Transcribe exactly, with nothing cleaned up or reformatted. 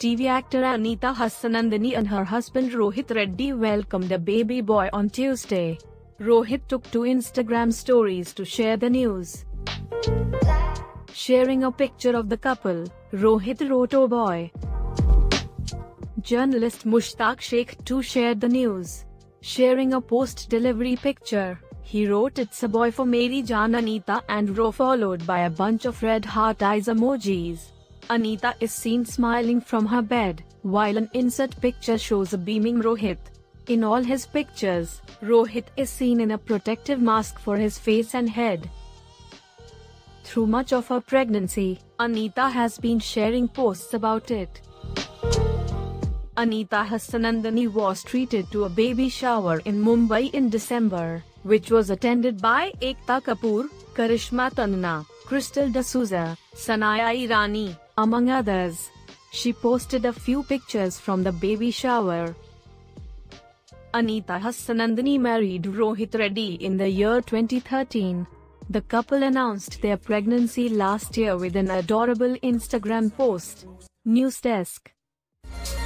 T V actor Anita Hassanandani and her husband Rohit Reddy welcomed a baby boy on Tuesday. Rohit took to Instagram stories to share the news. Sharing a picture of the couple, Rohit wrote, "Oh boy." Journalist Mushtaq Sheikh too shared the news. Sharing a post-delivery picture, he wrote, "It's a boy for Mary Jaan Anita and Ro," followed by a bunch of red heart eyes emojis. Anita is seen smiling from her bed, while an insert picture shows a beaming Rohit. In all his pictures, Rohit is seen in a protective mask for his face and head. Through much of her pregnancy, Anita has been sharing posts about it. Anita Hassanandani was treated to a baby shower in Mumbai in December, which was attended by Ekta Kapoor, Karishma Tanna, Crystal D'Souza, Sanaya Irani, among others. She posted a few pictures from the baby shower. Anita Hassanandani married Rohit Reddy in the year twenty thirteen. The couple announced their pregnancy last year with an adorable Instagram post. News Desk.